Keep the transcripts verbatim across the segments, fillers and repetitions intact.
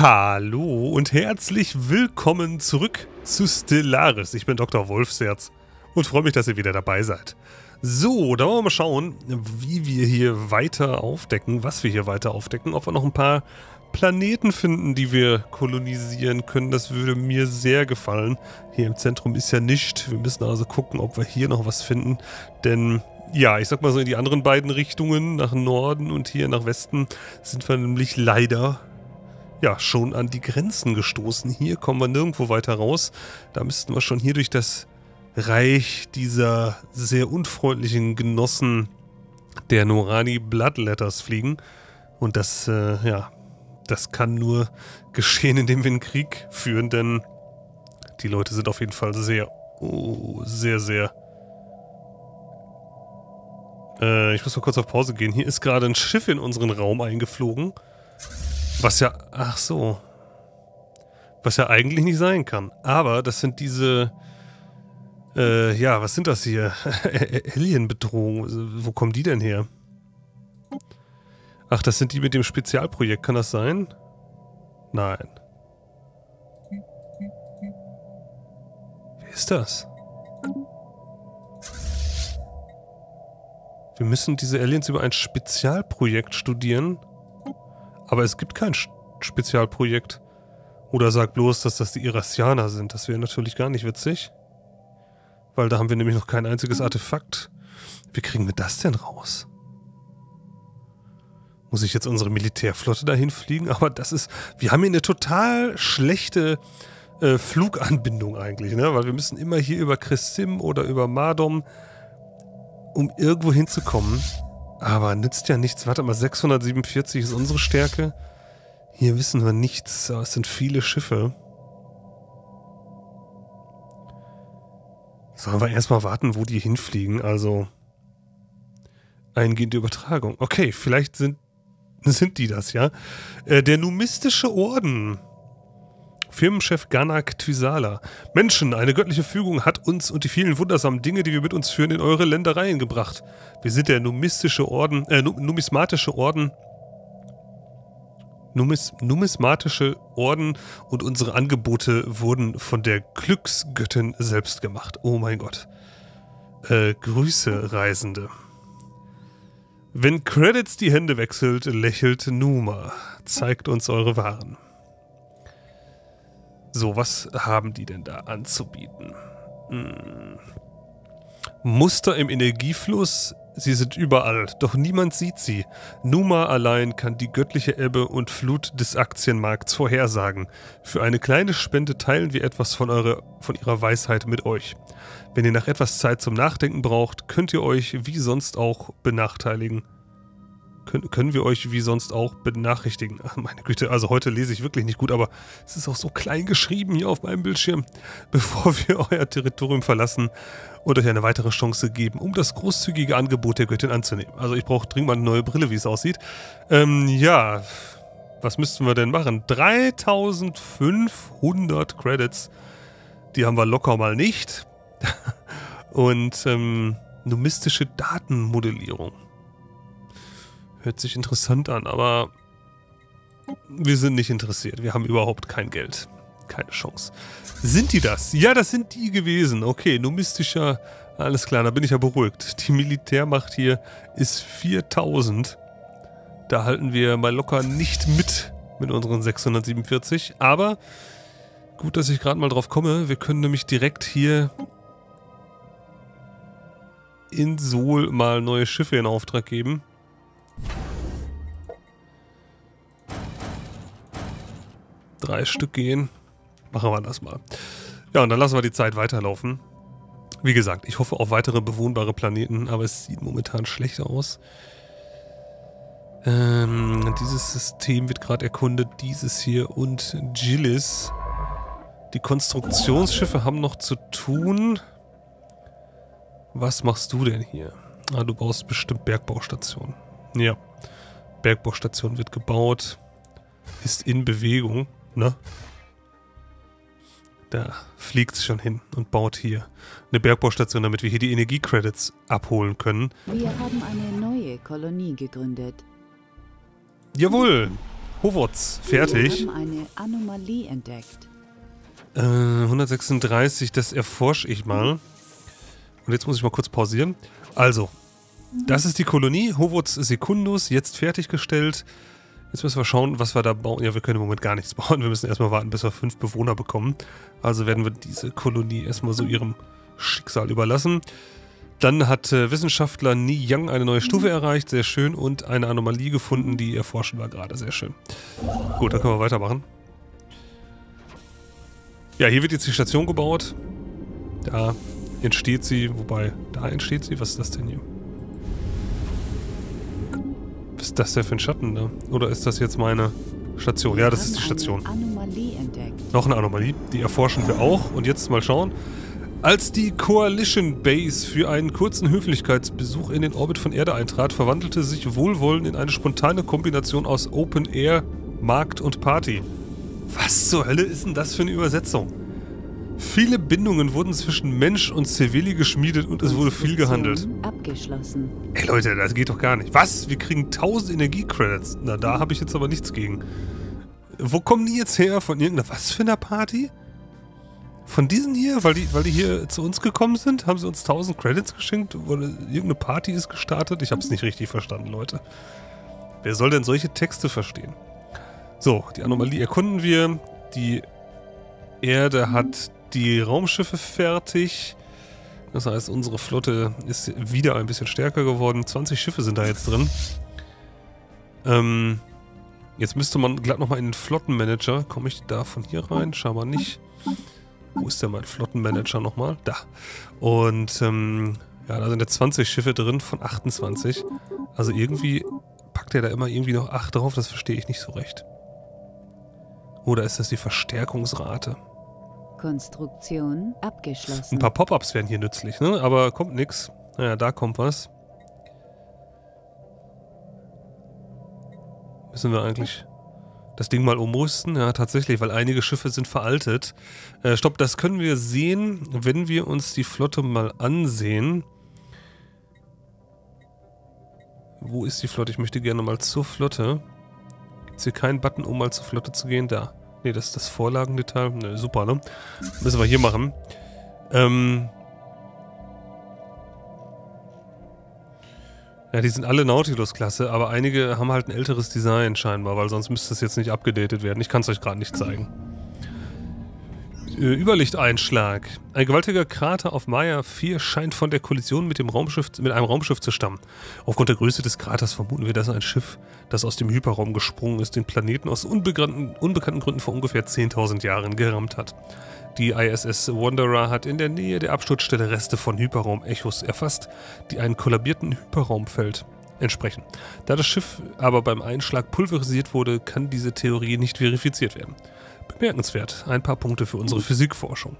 Hallo und herzlich willkommen zurück zu Stellaris. Ich bin Doktor Wolfserz und freue mich, dass ihr wieder dabei seid. So, da wollen wir mal schauen, wie wir hier weiter aufdecken, was wir hier weiter aufdecken. Ob wir noch ein paar Planeten finden, die wir kolonisieren können, das würde mir sehr gefallen. Hier im Zentrum ist ja nicht. Wir müssen also gucken, ob wir hier noch was finden, denn... ja, ich sag mal so, in die anderen beiden Richtungen, nach Norden und hier nach Westen, sind wir nämlich leider ja schon an die Grenzen gestoßen. Hier kommen wir nirgendwo weiter raus. Da müssten wir schon hier durch das Reich dieser sehr unfreundlichen Genossen der Norani Bloodletters fliegen. Und das, äh, ja, das kann nur geschehen, indem wir einen Krieg führen, denn die Leute sind auf jeden Fall sehr, oh, sehr, sehr... Ich muss mal kurz auf Pause gehen. Hier ist gerade ein Schiff in unseren Raum eingeflogen. Was ja... ach so. Was ja eigentlich nicht sein kann. Aber das sind diese... Äh, ja, was sind das hier? Alien-Bedrohung. Wo kommen die denn her? Ach, das sind die mit dem Spezialprojekt. Kann das sein? Nein. Wer ist das? Wir müssen diese Aliens über ein Spezialprojekt studieren. Aber es gibt kein Spezialprojekt. Oder sag bloß, dass das die Irassianer sind. Das wäre natürlich gar nicht witzig. Weil da haben wir nämlich noch kein einziges Artefakt. Wie kriegen wir das denn raus? Muss ich jetzt unsere Militärflotte dahin fliegen? Aber das ist... wir haben hier eine total schlechte... Äh, Fluganbindung eigentlich, ne? Weil wir müssen immer hier über Christim oder über Madom... um irgendwo hinzukommen. Aber nützt ja nichts. Warte mal, sechshundertsiebenundvierzig ist unsere Stärke. Hier wissen wir nichts, aber es sind viele Schiffe. Sollen wir erstmal warten, wo die hinfliegen? Also, eingehende Übertragung. Okay, vielleicht sind, sind die das, ja? Äh, der Numistische Orden. Firmenchef Ganak Thysala. Menschen, eine göttliche Fügung hat uns und die vielen wundersamen Dinge, die wir mit uns führen, in eure Ländereien gebracht. Wir sind der numistische Orden, äh, numismatische Orden, Numis, numismatische Orden und unsere Angebote wurden von der Glücksgöttin selbst gemacht. Oh mein Gott. Äh, Grüße, Reisende. Wenn Credits die Hände wechselt, lächelt Numa. Zeigt uns eure Waren. So, was haben die denn da anzubieten? Hm. Muster im Energiefluss, sie sind überall, doch niemand sieht sie. Numa allein kann die göttliche Ebbe und Flut des Aktienmarkts vorhersagen. Für eine kleine Spende teilen wir etwas von, eure, von ihrer Weisheit mit euch. Wenn ihr nach etwas Zeit zum Nachdenken braucht, könnt ihr euch wie sonst auch benachteiligen. Können wir euch wie sonst auch benachrichtigen. Ach, meine Güte, also heute lese ich wirklich nicht gut, aber es ist auch so klein geschrieben hier auf meinem Bildschirm. Bevor wir euer Territorium verlassen und euch eine weitere Chance geben, um das großzügige Angebot der Göttin anzunehmen. Also ich brauche dringend mal eine neue Brille, wie es aussieht. Ähm, ja, was müssten wir denn machen? dreitausendfünfhundert Credits. Die haben wir locker mal nicht. Und ähm, numistische Datenmodellierung. Hört sich interessant an, aber wir sind nicht interessiert. Wir haben überhaupt kein Geld. Keine Chance. Sind die das? Ja, das sind die gewesen. Okay, numistischer. Alles klar, da bin ich ja beruhigt. Die Militärmacht hier ist viertausend. Da halten wir mal locker nicht mit mit unseren sechshundertsiebenundvierzig. Aber gut, dass ich gerade mal drauf komme. Wir können nämlich direkt hier in Sol mal neue Schiffe in Auftrag geben. Drei Stück gehen. Machen wir das mal. Ja, und dann lassen wir die Zeit weiterlaufen. Wie gesagt, ich hoffe auf weitere bewohnbare Planeten, aber es sieht momentan schlecht aus. Ähm, dieses System wird gerade erkundet. Dieses hier und Gillis. Die Konstruktionsschiffe haben noch zu tun. Was machst du denn hier? Ah, du baust bestimmt Bergbaustationen. Ja, Bergbaustation wird gebaut, ist in Bewegung, ne? Da fliegt es schon hin und baut hier eine Bergbaustation, damit wir hier die Energiecredits abholen können. Wir haben eine neue Kolonie gegründet. Jawohl! Hovots, fertig. Wir haben eine Anomalie entdeckt. Äh, hundertsechsunddreißig, das erforsche ich mal. Und jetzt muss ich mal kurz pausieren. Also, das ist die Kolonie, Hovots Secundus, jetzt fertiggestellt. Jetzt müssen wir schauen, was wir da bauen. Ja, wir können im Moment gar nichts bauen. Wir müssen erstmal warten, bis wir fünf Bewohner bekommen. Also werden wir diese Kolonie erstmal so ihrem Schicksal überlassen. Dann hat äh, Wissenschaftler Ni Yang eine neue Stufe erreicht, sehr schön, und eine Anomalie gefunden, die erforschen wir gerade, sehr schön. Gut, dann können wir weitermachen. Ja, hier wird jetzt die Station gebaut. Da entsteht sie, wobei, da entsteht sie, was ist das denn hier? Was ist das denn für ein Schatten da? Oder ist das jetzt meine Station? Ja, das ist die Station. Noch eine Anomalie, die erforschen wir auch. Und jetzt mal schauen. Als die Coalition Base für einen kurzen Höflichkeitsbesuch in den Orbit von Erde eintrat, verwandelte sich Wohlwollen in eine spontane Kombination aus Open Air, Markt und Party. Was zur Hölle ist denn das für eine Übersetzung? Viele Bindungen wurden zwischen Mensch und Civili geschmiedet und es wurde viel gehandelt. Abgeschlossen. Ey Leute, das geht doch gar nicht. Was? Wir kriegen tausend Energie-Credits. Na, da habe ich jetzt aber nichts gegen. Wo kommen die jetzt her? Von irgendeiner was für einer Party? Von diesen hier, weil die, weil die hier zu uns gekommen sind, haben sie uns tausend Credits geschenkt oder irgendeine Party ist gestartet. Ich habe es nicht richtig verstanden, Leute. Wer soll denn solche Texte verstehen? So, die Anomalie erkunden wir. Die Erde hat die Raumschiffe fertig. Das heißt, unsere Flotte ist wieder ein bisschen stärker geworden. zwanzig Schiffe sind da jetzt drin. Ähm, jetzt müsste man glatt nochmal in den Flottenmanager. Komme ich da von hier rein? Scheinbar nicht. Wo ist denn mein Flottenmanager nochmal? Da. Und ähm, ja, da sind jetzt zwanzig Schiffe drin von achtundzwanzig. Also irgendwie packt er da immer irgendwie noch acht drauf. Das verstehe ich nicht so recht. Oder ist das die Verstärkungsrate? Konstruktion abgeschlossen. Ein paar Pop-Ups wären hier nützlich, ne? Aber kommt nix. Naja, da kommt was. Müssen wir eigentlich das Ding mal umrüsten? Ja, tatsächlich, weil einige Schiffe sind veraltet. Äh, stopp, das können wir sehen, wenn wir uns die Flotte mal ansehen. Wo ist die Flotte? Ich möchte gerne mal zur Flotte. Gibt es hier keinen Button, um mal zur Flotte zu gehen? Da. Ne, das ist das Vorlagendetail. Ne, super, ne? Müssen wir hier machen. Ähm Ja, die sind alle Nautilus-Klasse, aber einige haben halt ein älteres Design scheinbar, weil sonst müsste es jetzt nicht abgedatet werden. Ich kann es euch gerade nicht zeigen. Überlichteinschlag. Ein gewaltiger Krater auf Maia vier scheint von der Kollision mit, dem Raumschiff, mit einem Raumschiff zu stammen. Aufgrund der Größe des Kraters vermuten wir, dass ein Schiff, das aus dem Hyperraum gesprungen ist, den Planeten aus unbekannten Gründen vor ungefähr zehntausend Jahren gerammt hat. Die I S S Wanderer hat in der Nähe der Absturzstelle Reste von Hyperraum-Echos erfasst, die einem kollabierten Hyperraumfeld entsprechen. Da das Schiff aber beim Einschlag pulverisiert wurde, kann diese Theorie nicht verifiziert werden. Bemerkenswert, ein paar Punkte für unsere Physikforschung.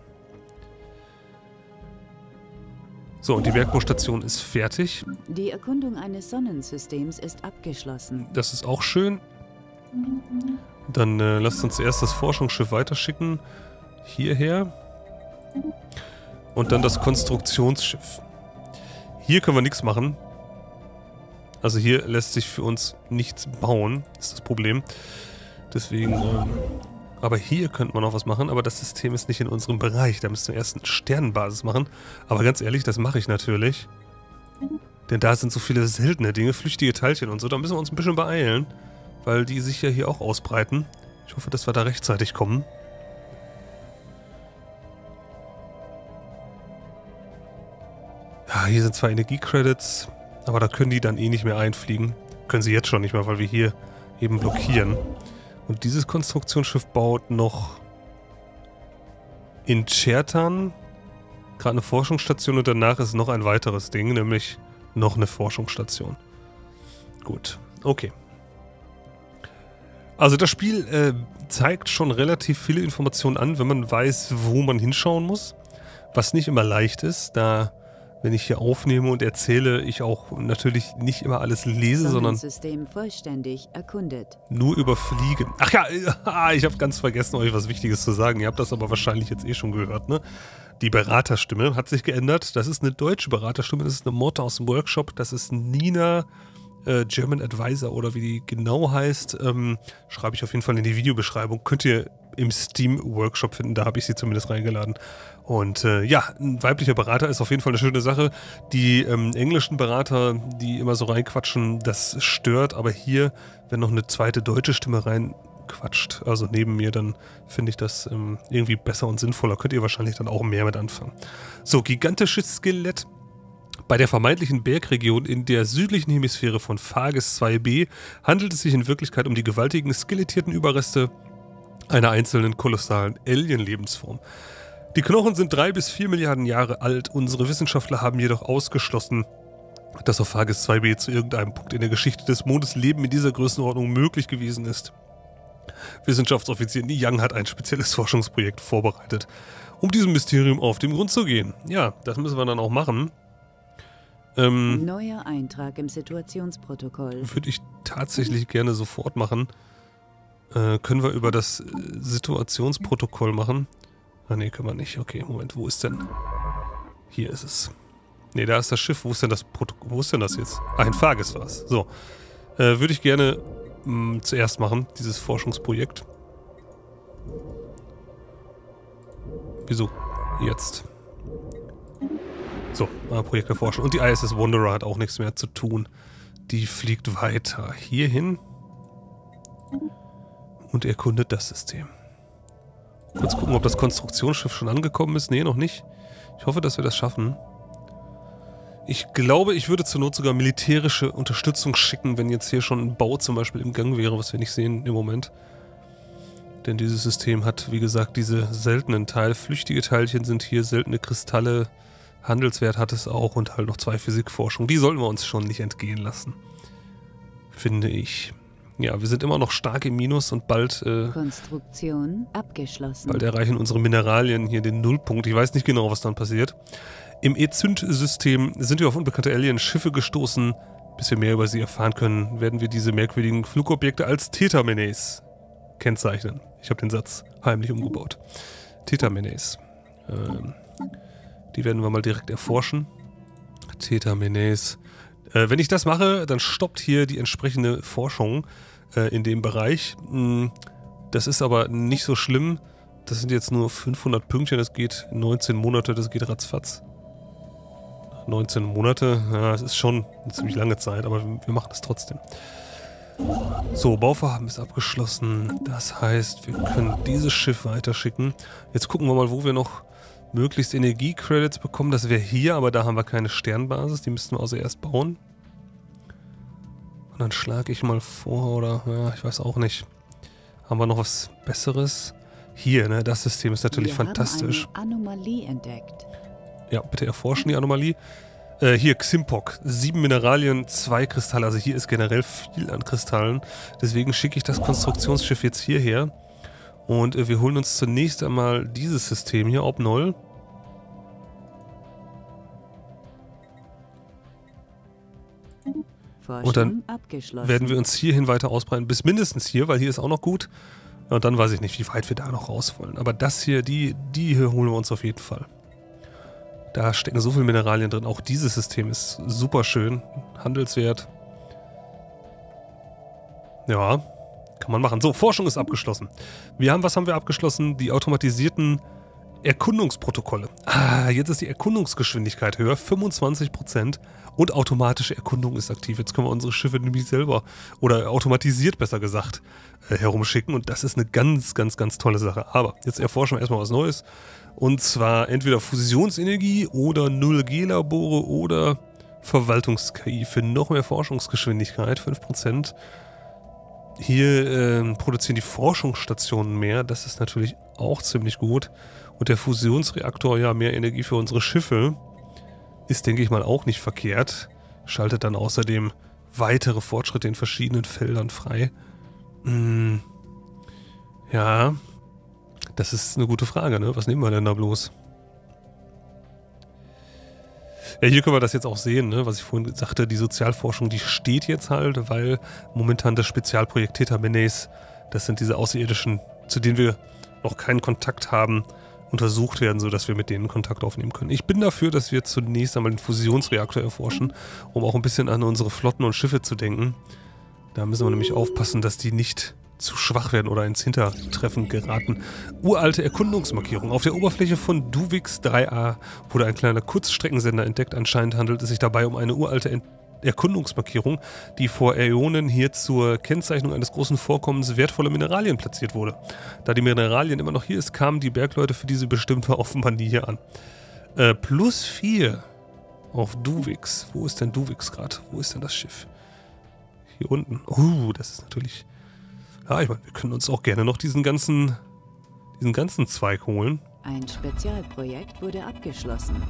So, und die Bergbaustation ist fertig. Die Erkundung eines Sonnensystems ist abgeschlossen. Das ist auch schön. Dann äh, lasst uns zuerst das Forschungsschiff weiterschicken. Hierher. Und dann das Konstruktionsschiff. Hier können wir nichts machen. Also hier lässt sich für uns nichts bauen. Ist das Problem. Deswegen, ähm, aber hier könnte man noch was machen. Aber das System ist nicht in unserem Bereich. Da müssen wir erst eine Sternenbasis machen. Aber ganz ehrlich, das mache ich natürlich. Denn da sind so viele seltene Dinge, flüchtige Teilchen und so. Da müssen wir uns ein bisschen beeilen. Weil die sich ja hier auch ausbreiten. Ich hoffe, dass wir da rechtzeitig kommen. Ja, hier sind zwar Energie-Credits, aber da können die dann eh nicht mehr einfliegen. Können sie jetzt schon nicht mehr, weil wir hier eben blockieren. Und dieses Konstruktionsschiff baut noch in Tschertan gerade eine Forschungsstation und danach ist noch ein weiteres Ding, nämlich noch eine Forschungsstation. Gut, okay. Also das Spiel äh, zeigt schon relativ viele Informationen an, wenn man weiß, wo man hinschauen muss. Was nicht immer leicht ist, da... Wenn ich hier aufnehme und erzähle, ich auch natürlich nicht immer alles lese, sondern vollständig erkundet. Nur überfliege. Ach ja, ich habe ganz vergessen, euch was Wichtiges zu sagen. Ihr habt das aber wahrscheinlich jetzt eh schon gehört, ne? Die Beraterstimme hat sich geändert. Das ist eine deutsche Beraterstimme, das ist eine Motte aus dem Workshop. Das ist Nina äh, German Advisor oder wie die genau heißt, ähm, schreibe ich auf jeden Fall in die Videobeschreibung. Könnt ihr im Steam-Workshop finden, da habe ich sie zumindest reingeladen. Und äh, ja, ein weiblicher Berater ist auf jeden Fall eine schöne Sache. Die ähm, englischen Berater, die immer so reinquatschen, das stört. Aber hier, wenn noch eine zweite deutsche Stimme reinquatscht, also neben mir, dann finde ich das ähm, irgendwie besser und sinnvoller. Könnt ihr wahrscheinlich dann auch mehr mit anfangen. So, gigantisches Skelett. Bei der vermeintlichen Bergregion in der südlichen Hemisphäre von Phagis zwei b handelt es sich in Wirklichkeit um die gewaltigen skelettierten Überreste einer einzelnen kolossalen Alien-Lebensform. Die Knochen sind drei bis vier Milliarden Jahre alt, unsere Wissenschaftler haben jedoch ausgeschlossen, dass auf Phagis zwei b zu irgendeinem Punkt in der Geschichte des Mondes Leben in dieser Größenordnung möglich gewesen ist. Wissenschaftsoffizier Ni Yang hat ein spezielles Forschungsprojekt vorbereitet, um diesem Mysterium auf den Grund zu gehen. Ja, das müssen wir dann auch machen. Ähm, Neuer Eintrag im Situationsprotokoll. Würde ich tatsächlich gerne sofort machen. Äh, können wir über das äh, Situationsprotokoll machen? Ah ne, können wir nicht. Okay, Moment, wo ist denn? Hier ist es. Ne, da ist das Schiff. Wo ist denn das Protokoll? Wo ist denn das jetzt? Ah, in Farges war es. So. Äh, Würde ich gerne mh, zuerst machen, dieses Forschungsprojekt. Wieso? Jetzt. So, mal Projekt erforschen. Und die I S S Wanderer hat auch nichts mehr zu tun. Die fliegt weiter hierhin und erkundet das System. Kurz gucken, ob das Konstruktionsschiff schon angekommen ist. Nee, noch nicht. Ich hoffe, dass wir das schaffen. Ich glaube, ich würde zur Not sogar militärische Unterstützung schicken, wenn jetzt hier schon ein Bau zum Beispiel im Gang wäre, was wir nicht sehen im Moment. Denn dieses System hat, wie gesagt, diese seltenen Teile. Flüchtige Teilchen sind hier, seltene Kristalle. Handelswert hat es auch und halt noch zwei Physikforschungen. Die sollten wir uns schon nicht entgehen lassen. Finde ich. Ja, wir sind immer noch stark im Minus und bald, äh, Konstruktion abgeschlossen. Bald erreichen unsere Mineralien hier den Nullpunkt. Ich weiß nicht genau, was dann passiert. Im E-Zünd-System sind wir auf unbekannte Alien-Schiffe gestoßen. Bis wir mehr über sie erfahren können, werden wir diese merkwürdigen Flugobjekte als Thetaminets kennzeichnen. Ich habe den Satz heimlich umgebaut. Thetaminets. Ähm... Die werden wir mal direkt erforschen. Thetaminets. Äh, wenn ich das mache, dann stoppt hier die entsprechende Forschung äh, in dem Bereich. Das ist aber nicht so schlimm. Das sind jetzt nur fünfhundert Pünktchen. Das geht neunzehn Monate. Das geht ratzfatz. neunzehn Monate. Ja, das ist schon eine ziemlich lange Zeit, aber wir machen das trotzdem. So, Bauvorhaben ist abgeschlossen. Das heißt, wir können dieses Schiff weiterschicken. Jetzt gucken wir mal, wo wir noch möglichst Energie-Credits bekommen. Das wäre hier, aber da haben wir keine Sternbasis. Die müssten wir also erst bauen. Und dann schlage ich mal vor, oder ja, ich weiß auch nicht. Haben wir noch was Besseres? Hier, ne? Das System ist natürlich wir fantastisch. Haben eine Anomalie entdeckt. Ja, bitte erforschen die Anomalie. Äh, hier, Ximpok. Sieben Mineralien, zwei Kristalle. Also hier ist generell viel an Kristallen. Deswegen schicke ich das Konstruktionsschiff jetzt hierher. Und äh, wir holen uns zunächst einmal dieses System hier, Obnoll. Und dann werden wir uns hierhin weiter ausbreiten, bis mindestens hier, weil hier ist auch noch gut. Und dann weiß ich nicht, wie weit wir da noch raus wollen. Aber das hier, die, die hier holen wir uns auf jeden Fall. Da stecken so viele Mineralien drin. Auch dieses System ist super schön. Handelswert. Ja. Kann man machen. So, Forschung ist abgeschlossen. Wir haben, was haben wir abgeschlossen? Die automatisierten Erkundungsprotokolle. Ah, jetzt ist die Erkundungsgeschwindigkeit höher, fünfundzwanzig Prozent, und automatische Erkundung ist aktiv. Jetzt können wir unsere Schiffe nämlich selber, oder automatisiert besser gesagt, äh, herumschicken, und das ist eine ganz, ganz, ganz tolle Sache. Aber jetzt erforschen wir erstmal was Neues, und zwar entweder Fusionsenergie oder null G Labore oder Verwaltungs K I für noch mehr Forschungsgeschwindigkeit, fünf Prozent. Hier äh, produzieren die Forschungsstationen mehr, das ist natürlich auch ziemlich gut. Und der Fusionsreaktor, ja, mehr Energie für unsere Schiffe, ist, denke ich mal, auch nicht verkehrt. Schaltet dann außerdem weitere Fortschritte in verschiedenen Feldern frei. Hm. Ja, das ist eine gute Frage, ne? Was nehmen wir denn da bloß? Ja, hier können wir das jetzt auch sehen, ne? Was ich vorhin sagte, die Sozialforschung, die steht jetzt halt, weil momentan das Spezialprojekt Thetaminets, das sind diese Außerirdischen, zu denen wir noch keinen Kontakt haben, untersucht werden, sodass wir mit denen Kontakt aufnehmen können. Ich bin dafür, dass wir zunächst einmal den Fusionsreaktor erforschen, um auch ein bisschen an unsere Flotten und Schiffe zu denken. Da müssen wir nämlich aufpassen, dass die nicht zu schwach werden oder ins Hintertreffen geraten. Uralte Erkundungsmarkierung. Auf der Oberfläche von Duwix drei A wurde ein kleiner Kurzstreckensender entdeckt. Anscheinend handelt es sich dabei um eine uralte Ent Erkundungsmarkierung, die vor Äonen hier zur Kennzeichnung eines großen Vorkommens wertvoller Mineralien platziert wurde. Da die Mineralien immer noch hier ist, kamen die Bergleute für diese bestimmte offenbar nie hier an. Äh, plus vier auf Duwix. Wo ist denn Duwix gerade? Wo ist denn das Schiff? Hier unten. Uh, das ist natürlich... Ja, ich meine, wir können uns auch gerne noch diesen ganzen, diesen ganzen Zweig holen. Ein Spezialprojekt wurde abgeschlossen.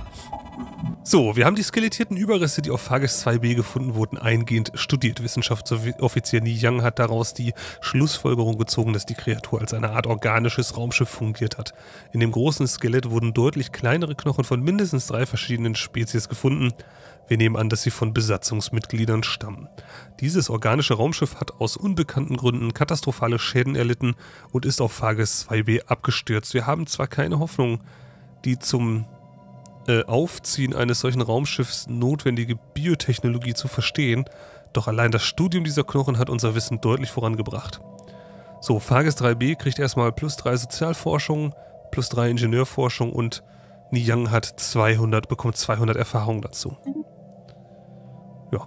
So, wir haben die skelettierten Überreste, die auf Phagis zwei b gefunden wurden, eingehend studiert. Wissenschaftsoffizier Ni Yang hat daraus die Schlussfolgerung gezogen, dass die Kreatur als eine Art organisches Raumschiff fungiert hat. In dem großen Skelett wurden deutlich kleinere Knochen von mindestens drei verschiedenen Spezies gefunden. Wir nehmen an, dass sie von Besatzungsmitgliedern stammen. Dieses organische Raumschiff hat aus unbekannten Gründen katastrophale Schäden erlitten und ist auf Phagis zwei b abgestürzt. Wir haben zwar keine Hoffnung, die zum äh, Aufziehen eines solchen Raumschiffs notwendige Biotechnologie zu verstehen, doch allein das Studium dieser Knochen hat unser Wissen deutlich vorangebracht. So, Phagis drei b kriegt erstmal plus drei Sozialforschung, plus drei Ingenieurforschung und Ni Yang hat zweihundert, bekommt zweihundert Erfahrung dazu. Ja.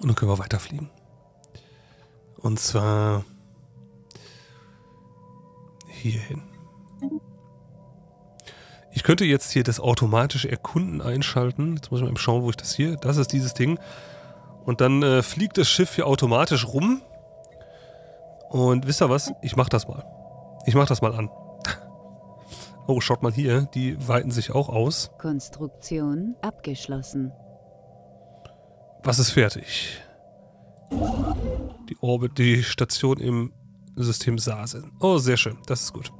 Und dann können wir weiterfliegen. Und zwar hier hin. Ich könnte jetzt hier das automatische Erkunden einschalten. Jetzt muss ich mal schauen, wo ich das hier... Das ist dieses Ding. Und dann äh, fliegt das Schiff hier automatisch rum. Und wisst ihr was? Ich mach das mal. Ich mach das mal an. Oh, schaut mal hier. Die weiten sich auch aus. Konstruktion abgeschlossen. Was ist fertig? Die Orbit, die Station im System Sase. Oh, sehr schön. Das ist gut.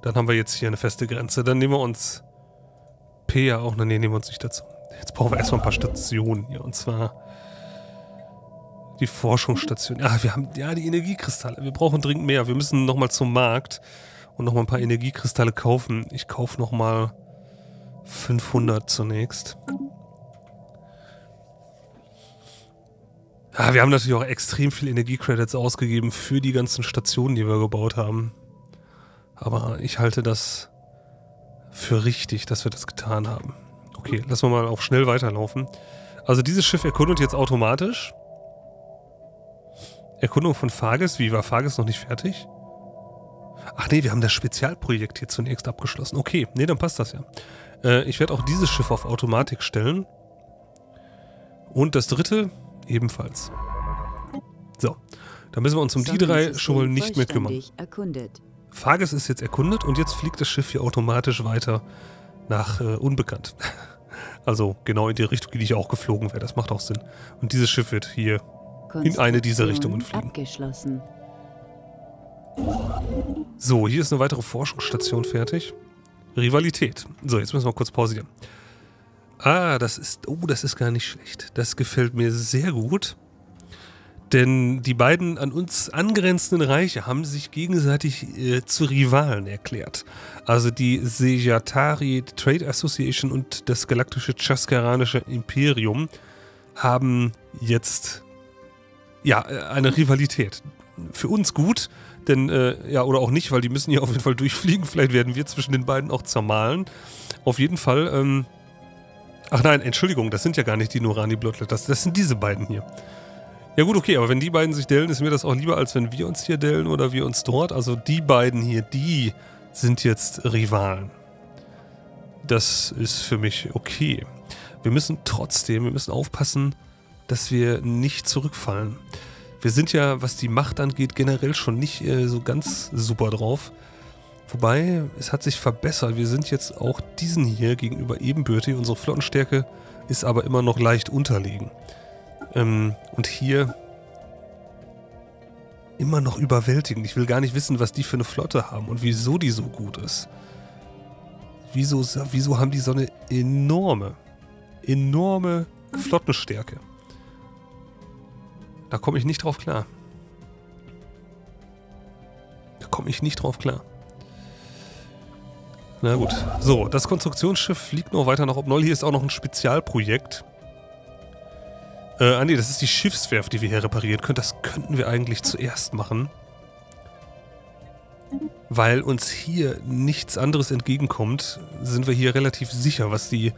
Dann haben wir jetzt hier eine feste Grenze. Dann nehmen wir uns P ja auch. Ne, nehmen wir uns nicht dazu. Jetzt brauchen wir erstmal ein paar Stationen hier. Und zwar die Forschungsstation. Ah, wir haben ja die Energiekristalle. Wir brauchen dringend mehr. Wir müssen nochmal zum Markt und nochmal ein paar Energiekristalle kaufen. Ich kaufe nochmal fünfhundert zunächst. Ah, wir haben natürlich auch extrem viel Energiecredits ausgegeben für die ganzen Stationen, die wir gebaut haben. Aber ich halte das für richtig, dass wir das getan haben. Okay, lassen wir mal auch schnell weiterlaufen. Also dieses Schiff erkundet jetzt automatisch. Erkundung von Phagis. Wie, war Phagis noch nicht fertig? Ach nee, wir haben das Spezialprojekt hier zunächst abgeschlossen. Okay, nee, dann passt das ja. Äh, ich werde auch dieses Schiff auf Automatik stellen. Und das dritte ebenfalls. So, da müssen wir uns um die drei schon mal nicht mehr kümmern. Phagis ist jetzt erkundet und jetzt fliegt das Schiff hier automatisch weiter nach äh, Unbekannt. Also genau in die Richtung, in die ich auch geflogen wäre. Das macht auch Sinn. Und dieses Schiff wird hier in eine dieser Richtungen fliegen. Abgeschlossen. So, hier ist eine weitere Forschungsstation fertig. Rivalität. So, jetzt müssen wir kurz pausieren. Ah, das ist... Oh, das ist gar nicht schlecht. Das gefällt mir sehr gut. Denn die beiden an uns angrenzenden Reiche haben sich gegenseitig äh, zu Rivalen erklärt. Also die Sejatari Trade Association und das galaktische Chaskaranische Imperium haben jetzt... Ja, eine Rivalität. Für uns gut, denn, äh, ja, oder auch nicht, weil die müssen hier auf jeden Fall durchfliegen. Vielleicht werden wir zwischen den beiden auch zermahlen. Auf jeden Fall, ähm, ach nein, Entschuldigung, das sind ja gar nicht die Norani Bloodletters, das sind diese beiden hier. Ja gut, okay, aber wenn die beiden sich dellen, ist mir das auch lieber, als wenn wir uns hier dellen oder wir uns dort. Also die beiden hier, die sind jetzt Rivalen. Das ist für mich okay. Wir müssen trotzdem, wir müssen aufpassen, dass wir nicht zurückfallen. Wir sind ja, was die Macht angeht, generell schon nicht äh, so ganz super drauf. Wobei, es hat sich verbessert. Wir sind jetzt auch diesen hier gegenüber ebenbürtig. Unsere Flottenstärke ist aber immer noch leicht unterlegen. Ähm, und hier immer noch überwältigend. Ich will gar nicht wissen, was die für eine Flotte haben und wieso die so gut ist. Wieso, wieso haben die so eine enorme, enorme Flottenstärke? Da komme ich nicht drauf klar. Da komme ich nicht drauf klar. Na gut. So, das Konstruktionsschiff fliegt noch weiter nach Obnoll. Hier ist auch noch ein Spezialprojekt. Äh, ah ne, das ist die Schiffswerft, die wir hier reparieren können. Das könnten wir eigentlich zuerst machen. Weil uns hier nichts anderes entgegenkommt, sind wir hier relativ sicher, was die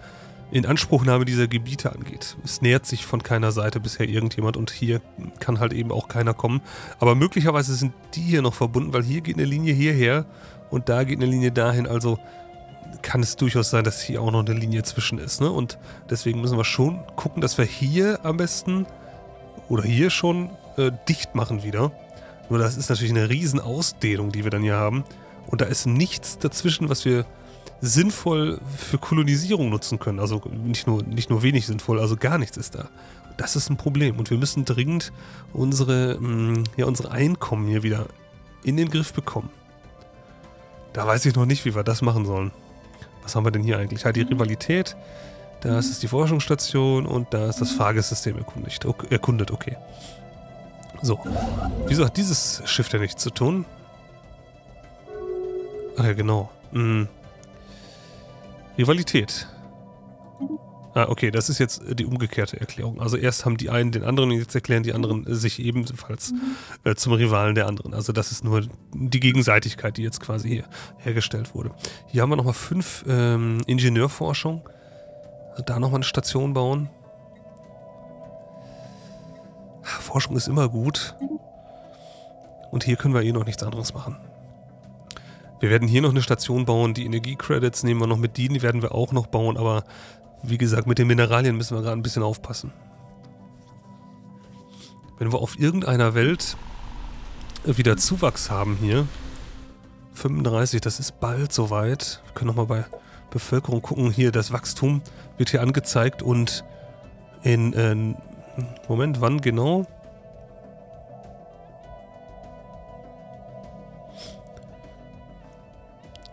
Inanspruchnahme dieser Gebiete angeht. Es nähert sich von keiner Seite bisher irgendjemand und hier kann halt eben auch keiner kommen. Aber möglicherweise sind die hier noch verbunden, weil hier geht eine Linie hierher und da geht eine Linie dahin. Also kann es durchaus sein, dass hier auch noch eine Linie zwischen ist, ne? Und deswegen müssen wir schon gucken, dass wir hier am besten oder hier schon äh, dicht machen wieder. Nur das ist natürlich eine riesen Ausdehnung, die wir dann hier haben. Und da ist nichts dazwischen, was wir sinnvoll für Kolonisierung nutzen können. Also nicht nur, nicht nur wenig sinnvoll, also gar nichts ist da. Das ist ein Problem und wir müssen dringend unsere, mh, ja, unsere Einkommen hier wieder in den Griff bekommen. Da weiß ich noch nicht, wie wir das machen sollen. Was haben wir denn hier eigentlich? Ja, die Rivalität, da ist die Forschungsstation und da ist das Phagis-System erkundigt, okay, erkundet, okay. So, wieso hat dieses Schiff denn nichts zu tun? Ach ja, genau. Hm. Rivalität. Ah, okay, das ist jetzt die umgekehrte Erklärung. Also erst haben die einen den anderen und jetzt erklären die anderen sich ebenfalls äh, zum Rivalen der anderen. Also das ist nur die Gegenseitigkeit, die jetzt quasi hier hergestellt wurde. Hier haben wir nochmal fünf ähm, Ingenieurforschung. Da nochmal eine Station bauen. Forschung ist immer gut. Und hier können wir eh noch nichts anderes machen. Wir werden hier noch eine Station bauen, die Energiecredits nehmen wir noch mit, die werden wir auch noch bauen, aber wie gesagt, mit den Mineralien müssen wir gerade ein bisschen aufpassen. Wenn wir auf irgendeiner Welt wieder Zuwachs haben hier, fünfunddreißig, das ist bald soweit. Wir können nochmal bei Bevölkerung gucken, hier das Wachstum wird hier angezeigt und in, äh, Moment, wann genau?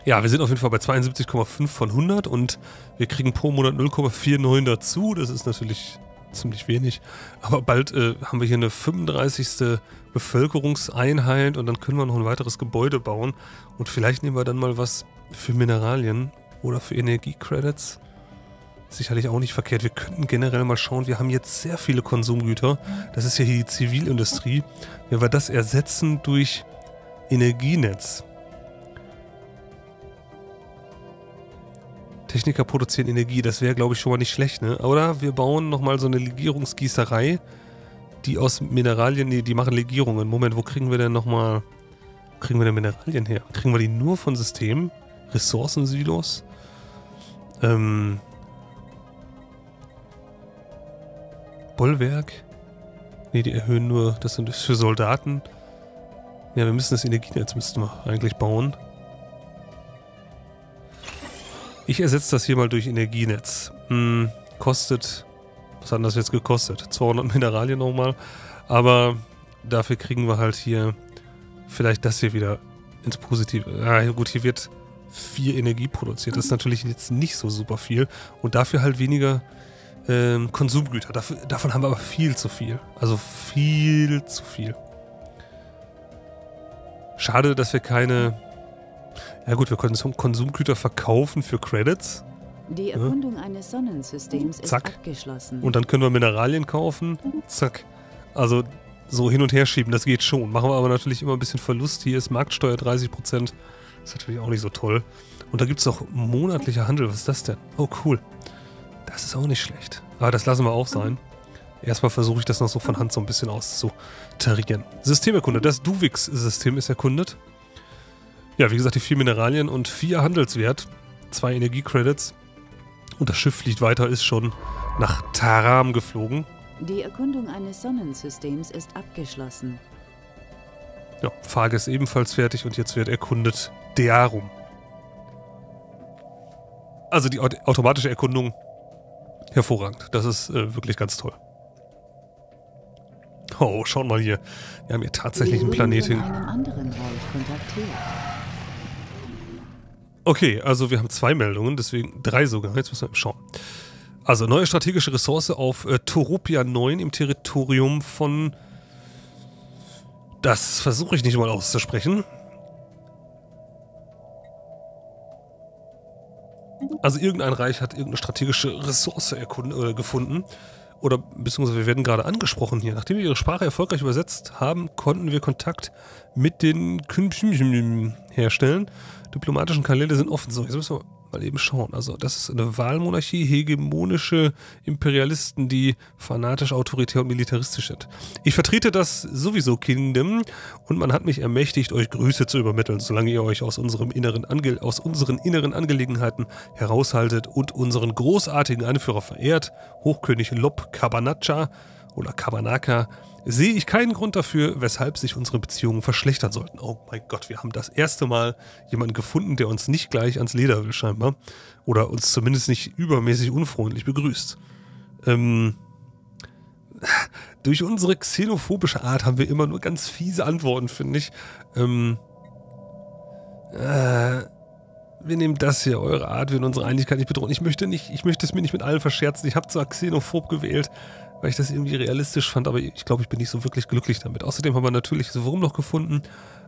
Ja, wir sind auf jeden Fall bei zweiundsiebzig Komma fünf von hundert und wir kriegen pro Monat null Komma neunundvierzig dazu. Das ist natürlich ziemlich wenig. Aber bald äh, haben wir hier eine fünfunddreißigste Bevölkerungseinheit und dann können wir noch ein weiteres Gebäude bauen. Und vielleicht nehmen wir dann mal was für Mineralien oder für Energiecredits. Sicherlich auch nicht verkehrt. Wir könnten generell mal schauen. Wir haben jetzt sehr viele Konsumgüter. Das ist ja hier die Zivilindustrie. Wenn wir das ersetzen durch Energienetz. Techniker produzieren Energie, das wäre glaube ich schon mal nicht schlecht, ne? Oder wir bauen nochmal so eine Legierungsgießerei, die aus Mineralien, nee, die machen Legierungen. Moment, wo kriegen wir denn nochmal, wo kriegen wir denn Mineralien her? Kriegen wir die nur von Systemen? Ressourcensilos? Ähm. Bollwerk? Ne, die erhöhen nur, das sind für Soldaten. Ja, wir müssen das Energienetz müssten wir eigentlich bauen. Ich ersetze das hier mal durch Energienetz. Hm, kostet, was hat das jetzt gekostet? zweihundert Mineralien nochmal. Aber dafür kriegen wir halt hier vielleicht das hier wieder ins Positive. Ah, gut, hier wird viel Energie produziert. Das ist natürlich jetzt nicht so super viel. Und dafür halt weniger ähm, Konsumgüter. Dafür, davon haben wir aber viel zu viel. Also viel zu viel. Schade, dass wir keine... Ja gut, wir können Konsumgüter verkaufen für Credits. Die Erkundung ja. eines Sonnensystems Zack. ist abgeschlossen. Und dann können wir Mineralien kaufen. Zack. Also so hin und her schieben, das geht schon. Machen wir aber natürlich immer ein bisschen Verlust. Hier ist Marktsteuer dreißig Prozent. Ist natürlich auch nicht so toll. Und da gibt es auch monatlicher Handel. Was ist das denn? Oh cool. Das ist auch nicht schlecht. Aber das lassen wir auch sein. Erstmal versuche ich das noch so von Hand so ein bisschen auszutarieren. System erkundet. Das Duwix-System ist erkundet. Ja, wie gesagt, die vier Mineralien und vier Handelswert, zwei Energiecredits und das Schiff fliegt weiter, ist schon nach Taram geflogen. Die Erkundung eines Sonnensystems ist abgeschlossen. Ja, Farges ebenfalls fertig und jetzt wird erkundet Dearum. Also die automatische Erkundung, hervorragend, das ist äh, wirklich ganz toll. Oh, schauen mal hier, wir haben hier tatsächlich einen Planeten. Okay, also wir haben zwei Meldungen, deswegen drei sogar. Jetzt müssen wir schauen. Also neue strategische Ressource auf äh, Toropia neun im Territorium von... Das versuche ich nicht mal auszusprechen. Also irgendein Reich hat irgendeine strategische Ressource erkunden, äh, gefunden. Oder beziehungsweise wir werden gerade angesprochen hier. Nachdem wir ihre Sprache erfolgreich übersetzt haben, konnten wir Kontakt mit den Künften herstellen. Diplomatische Kanäle sind offen. So, jetzt müssen wir mal eben schauen. Also das ist eine Wahlmonarchie, hegemonische Imperialisten, die fanatisch, autoritär und militaristisch sind. Ich vertrete das sowieso, Kingdom, und man hat mich ermächtigt, euch Grüße zu übermitteln, solange ihr euch aus, unserem inneren Ange aus unseren inneren Angelegenheiten heraushaltet und unseren großartigen Anführer verehrt, Hochkönig Lob Cabanaca oder Cabanaca, sehe ich keinen Grund dafür, weshalb sich unsere Beziehungen verschlechtern sollten. Oh mein Gott, wir haben das erste Mal jemanden gefunden, der uns nicht gleich ans Leder will scheinbar. Oder uns zumindest nicht übermäßig unfreundlich begrüßt. Ähm, durch unsere xenophobische Art haben wir immer nur ganz fiese Antworten, finde ich. Ähm, äh, wir nehmen das hier, eure Art wird unsere Einigkeit nicht bedrohen. Ich möchte, nicht, ich möchte es mir nicht mit allen verscherzen. Ich habe zwar xenophob gewählt, weil ich das irgendwie realistisch fand, aber ich glaube, ich bin nicht so wirklich glücklich damit. Außerdem haben wir natürlich das Wurmloch gefunden.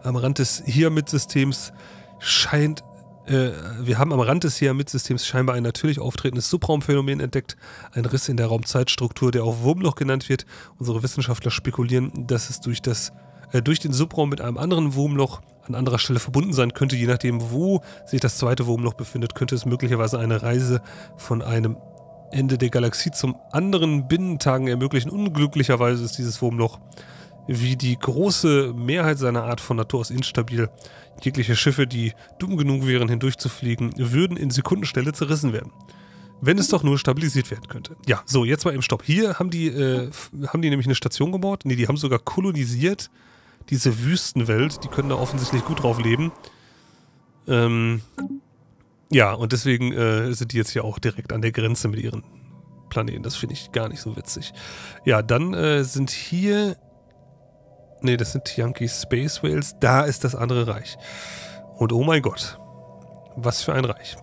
Am Rand des Hiermit-Systems scheint, äh, wir haben am Rand des Hiermit-Systems scheinbar ein natürlich auftretendes Subraumphänomen entdeckt. Ein Riss in der Raumzeitstruktur, der auch Wurmloch genannt wird. Unsere Wissenschaftler spekulieren, dass es durch, das, äh, durch den Subraum mit einem anderen Wurmloch an anderer Stelle verbunden sein könnte. Je nachdem, wo sich das zweite Wurmloch befindet, könnte es möglicherweise eine Reise von einem Ende der Galaxie zum anderen Binnentagen ermöglichen. Unglücklicherweise ist dieses Wurmloch wie die große Mehrheit seiner Art von Natur aus instabil. Jegliche Schiffe, die dumm genug wären, hindurchzufliegen, würden in Sekundenstelle zerrissen werden. Wenn es doch nur stabilisiert werden könnte. Ja, so, jetzt mal im Stopp. Hier haben die, äh, haben die nämlich eine Station gebaut. Ne, die haben sogar kolonisiert. Diese Wüstenwelt, die können da offensichtlich gut drauf leben. Ähm... Ja, und deswegen äh, sind die jetzt hier auch direkt an der Grenze mit ihren Planeten. Das finde ich gar nicht so witzig. Ja, dann äh, sind hier... Ne, das sind Yankee Space Whales. Da ist das andere Reich. Und oh mein Gott, was für ein Reich.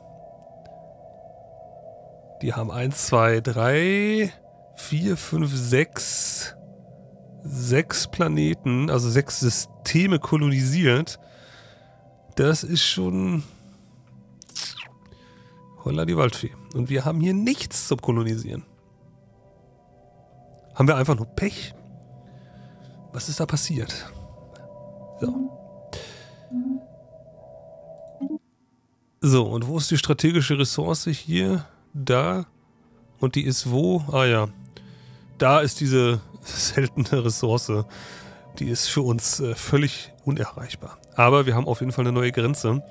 Die haben eins, zwei, drei, vier, fünf, sechs... sechs Planeten, also sechs Systeme kolonisiert. Das ist schon... Holla die Waldfee. Und wir haben hier nichts zum Kolonisieren. Haben wir einfach nur Pech? Was ist da passiert? So. So, und wo ist die strategische Ressource? Hier, da. Und die ist wo? Ah ja. Da ist diese seltene Ressource. Die ist für uns äh, völlig unerreichbar. Aber wir haben auf jeden Fall eine neue Grenze.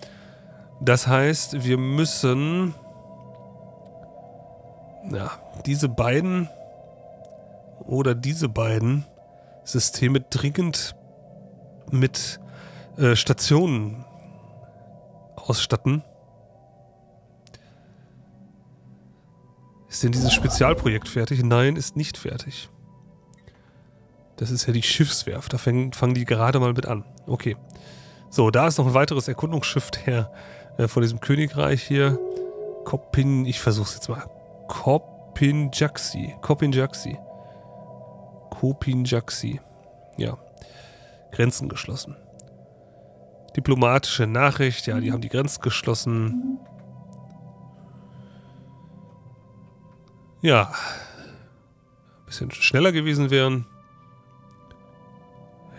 Das heißt, wir müssen ja, diese beiden oder diese beiden Systeme dringend mit äh, Stationen ausstatten. Ist denn dieses Spezialprojekt fertig? Nein, ist nicht fertig. Das ist ja die Schiffswerft, da fangen, fangen die gerade mal mit an. Okay. So, da ist noch ein weiteres Erkundungsschiff her. Von diesem Königreich hier. Kopin, ich versuch's jetzt mal. Kopinjaxi. Kopinjaxi. Kopinjaxi. Ja. Grenzen geschlossen. Diplomatische Nachricht. Ja, die haben die Grenzen geschlossen. Ja. Ein bisschen schneller gewesen wären.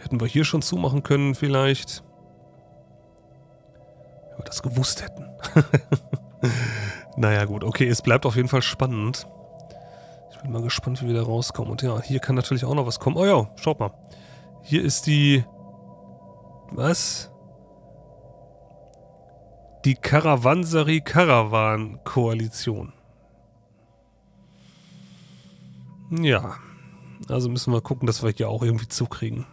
Hätten wir hier schon zumachen können vielleicht. Das gewusst hätten. Naja gut, okay, es bleibt auf jeden Fall spannend. Ich bin mal gespannt, wie wir da rauskommen. Und ja, hier kann natürlich auch noch was kommen. Oh ja, schaut mal. Hier ist die... Was? Die Karawanserie-Koalition. Ja. Also müssen wir gucken, dass wir hier auch irgendwie zukriegen.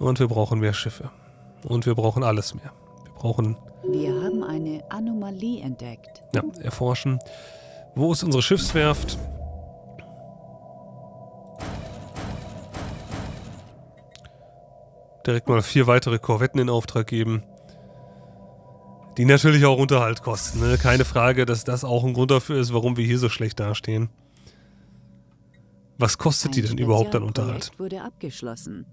Und wir brauchen mehr Schiffe. Und wir brauchen alles mehr. Brauchen. Wir haben eine Anomalie entdeckt. Ja, erforschen. Wo ist unsere Schiffswerft? Direkt mal vier weitere Korvetten in Auftrag geben. Die natürlich auch Unterhalt kosten, ne? Keine Frage, dass das auch ein Grund dafür ist, warum wir hier so schlecht dastehen. Was kostet die denn überhaupt an Unterhalt? Wurde abgeschlossen.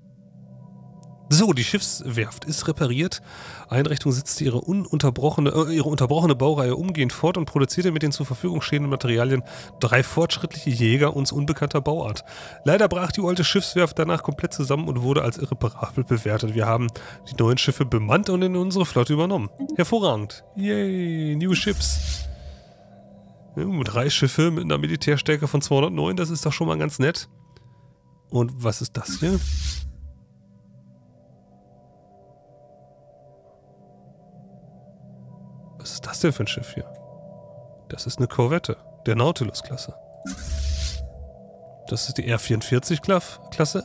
So, die Schiffswerft ist repariert. Einrichtung setzt ihre ununterbrochene, äh, ihre unterbrochene Baureihe umgehend fort und produzierte mit den zur Verfügung stehenden Materialien drei fortschrittliche Jäger uns unbekannter Bauart. Leider brach die alte Schiffswerft danach komplett zusammen und wurde als irreparabel bewertet. Wir haben die neuen Schiffe bemannt und in unsere Flotte übernommen. Hervorragend. Yay, new ships. Ja, drei Schiffe mit einer Militärstärke von zweihundertneun, das ist doch schon mal ganz nett. Und was ist das hier? Was ist das denn für ein Schiff hier? Das ist eine Korvette, der Nautilus-Klasse. Das ist die R vierundvierzig-Klasse.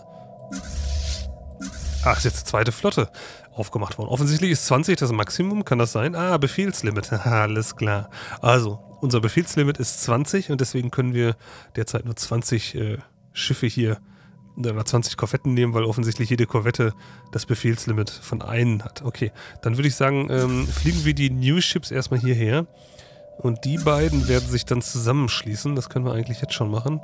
Ach, ist jetzt die zweite Flotte aufgemacht worden. Offensichtlich ist zwanzig das Maximum, kann das sein? Ah, Befehlslimit, alles klar. Also, unser Befehlslimit ist zwanzig und deswegen können wir derzeit nur zwanzig äh, Schiffe hier, oder zwanzig Korvetten nehmen, weil offensichtlich jede Korvette das Befehlslimit von einem hat. Okay, dann würde ich sagen, ähm, fliegen wir die New Ships erstmal hierher. Und die beiden werden sich dann zusammenschließen. Das können wir eigentlich jetzt schon machen.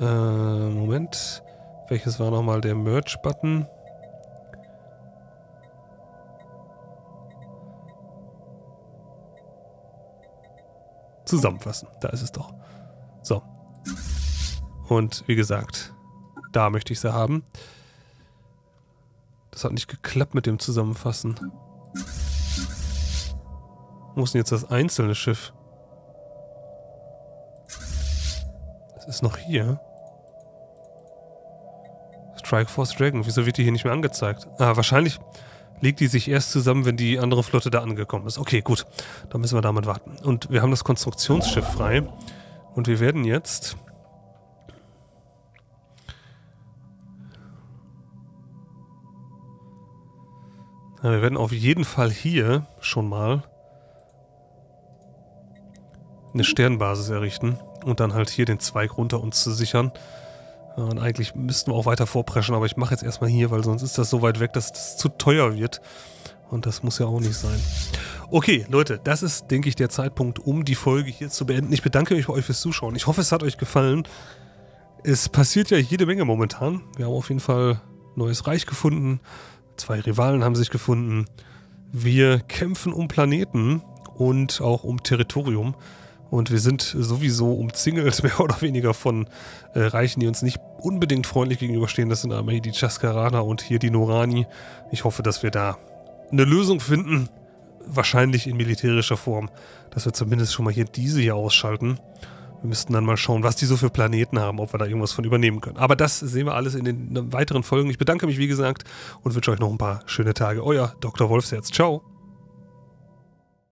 Äh, Moment. Welches war nochmal der Merge-Button? Zusammenfassen. Da ist es doch. So. Und wie gesagt, da möchte ich sie haben. Das hat nicht geklappt mit dem Zusammenfassen. Wo ist denn jetzt das einzelne Schiff? Das ist noch hier. Strike Force Dragon. Wieso wird die hier nicht mehr angezeigt? Ah, wahrscheinlich legt die sich erst zusammen, wenn die andere Flotte da angekommen ist. Okay, gut. Dann müssen wir damit warten. Und wir haben das Konstruktionsschiff frei. Und wir werden jetzt... Ja, wir werden auf jeden Fall hier schon mal eine Sternbasis errichten und dann halt hier den Zweig runter uns zu sichern. Und eigentlich müssten wir auch weiter vorpreschen, aber ich mache jetzt erstmal hier, weil sonst ist das so weit weg, dass das zu teuer wird. Und das muss ja auch nicht sein. Okay, Leute, das ist, denke ich, der Zeitpunkt, um die Folge hier zu beenden. Ich bedanke mich bei euch fürs Zuschauen. Ich hoffe, es hat euch gefallen. Es passiert ja jede Menge momentan. Wir haben auf jeden Fall ein neues Reich gefunden. Zwei Rivalen haben sich gefunden. Wir kämpfen um Planeten und auch um Territorium. Und wir sind sowieso umzingelt, mehr oder weniger, von äh, Reichen, die uns nicht unbedingt freundlich gegenüberstehen. Das sind aber hier die Chaskaraner und hier die Norani. Ich hoffe, dass wir da eine Lösung finden. Wahrscheinlich in militärischer Form. Dass wir zumindest schon mal hier diese hier ausschalten. Wir müssten dann mal schauen, was die so für Planeten haben, ob wir da irgendwas von übernehmen können. Aber das sehen wir alles in den weiteren Folgen. Ich bedanke mich, wie gesagt, und wünsche euch noch ein paar schöne Tage. Euer Doktor Wolfserz. Ciao.